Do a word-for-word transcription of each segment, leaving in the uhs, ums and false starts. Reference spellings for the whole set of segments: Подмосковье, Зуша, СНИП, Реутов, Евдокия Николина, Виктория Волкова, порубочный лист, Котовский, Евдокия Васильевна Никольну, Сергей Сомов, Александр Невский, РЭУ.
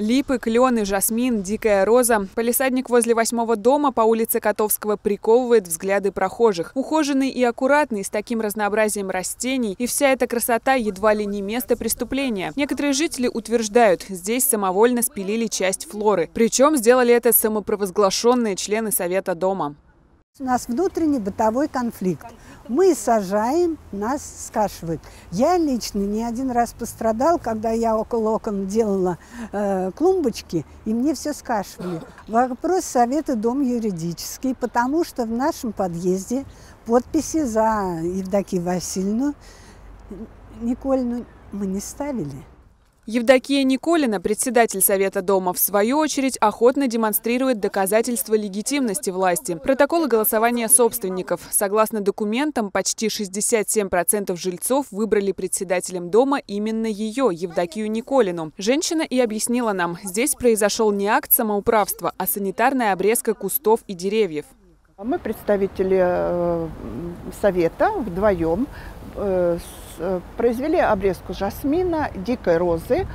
Липы, клены, жасмин, дикая роза. Палисадник возле восьмого дома по улице Котовского приковывает взгляды прохожих. Ухоженный и аккуратный, с таким разнообразием растений, и вся эта красота едва ли не место преступления. Некоторые жители утверждают, здесь самовольно спилили часть флоры. Причем сделали это самопровозглашенные члены совета дома. У нас внутренний бытовой конфликт. Мы сажаем, нас скашивают. Я лично не один раз пострадал, когда я около окон делала э, клумбочки, и мне все скашивали. Вопрос совета дом юридический, потому что в нашем подъезде подписи за Евдокию Васильевну Никольну мы не ставили. Евдокия Николина, председатель Совета дома, в свою очередь охотно демонстрирует доказательства легитимности власти. Протоколы голосования собственников. Согласно документам, почти шестьдесят семь процентов жильцов выбрали председателем дома именно ее, Евдокию Николину. Женщина и объяснила нам, здесь произошел не акт самоуправства, а санитарная обрезка кустов и деревьев. Мы представители Совета вдвоем произвели обрезку жасмина, дикой розы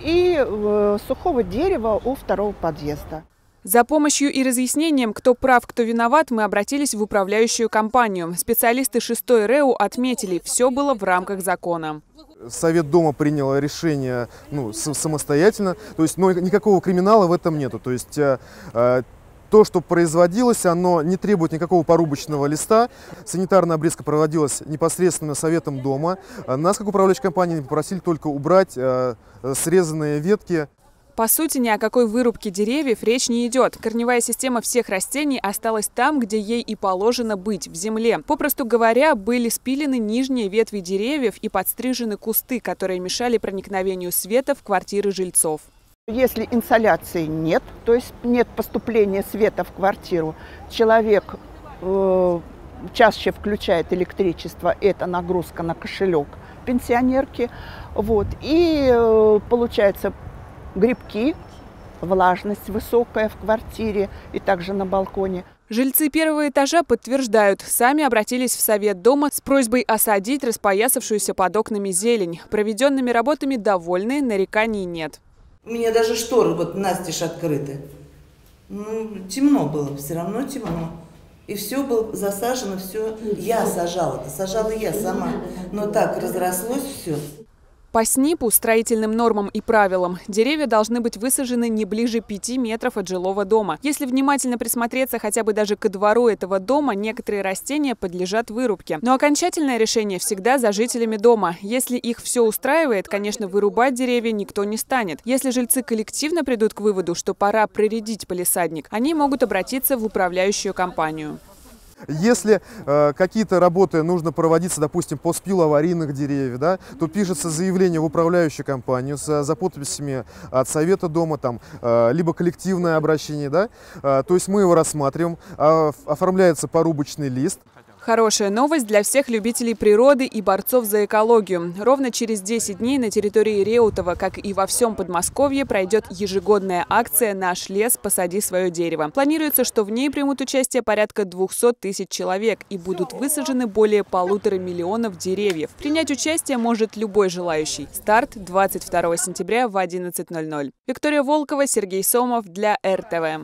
и сухого дерева у второго подъезда. За помощью и разъяснением, кто прав, кто виноват, мы обратились в управляющую компанию. Специалисты шестой РЭУ отметили, все было в рамках закона. Совет дома принял решение ну, самостоятельно, то есть, но никакого криминала в этом нету. То есть, то, что производилось, оно не требует никакого порубочного листа. Санитарная обрезка проводилась непосредственно советом дома. Нас, как управляющей компании, попросили только убрать срезанные ветки. По сути, ни о какой вырубке деревьев речь не идет. Корневая система всех растений осталась там, где ей и положено быть, в земле. Попросту говоря, были спилены нижние ветви деревьев и подстрижены кусты, которые мешали проникновению света в квартиры жильцов. Если инсоляции нет, то есть нет поступления света в квартиру, человек э, чаще включает электричество, это нагрузка на кошелек пенсионерки, вот, и э, получается грибки, влажность высокая в квартире и также на балконе. Жильцы первого этажа подтверждают, сами обратились в совет дома с просьбой осадить распоясавшуюся под окнами зелень. Проведенными работами довольны, нареканий нет. У меня даже шторы вот настежь открыты. Ну, темно было, все равно темно. И все было засажено, все я сажала, сажала я сама. Но так разрослось все. По СНИПу, строительным нормам и правилам, деревья должны быть высажены не ближе пяти метров от жилого дома. Если внимательно присмотреться хотя бы даже ко двору этого дома, некоторые растения подлежат вырубке. Но окончательное решение всегда за жителями дома. Если их все устраивает, конечно, вырубать деревья никто не станет. Если жильцы коллективно придут к выводу, что пора проредить палисадник, они могут обратиться в управляющую компанию. Если э, какие-то работы нужно проводиться, допустим, по спилу аварийных деревьев, да, то пишется заявление в управляющую компанию за, за подписями от совета дома, там, э, либо коллективное обращение, да, э, то есть мы его рассматриваем, э, оформляется порубочный лист. Хорошая новость для всех любителей природы и борцов за экологию. Ровно через десять дней на территории Реутова, как и во всем Подмосковье, пройдет ежегодная акция «Наш лес. Посади свое дерево». Планируется, что в ней примут участие порядка двухсот тысяч человек и будут высажены более полутора миллионов деревьев. Принять участие может любой желающий. Старт двадцать второго сентября в одиннадцать ноль ноль. Виктория Волкова, Сергей Сомов для эр тэ вэ.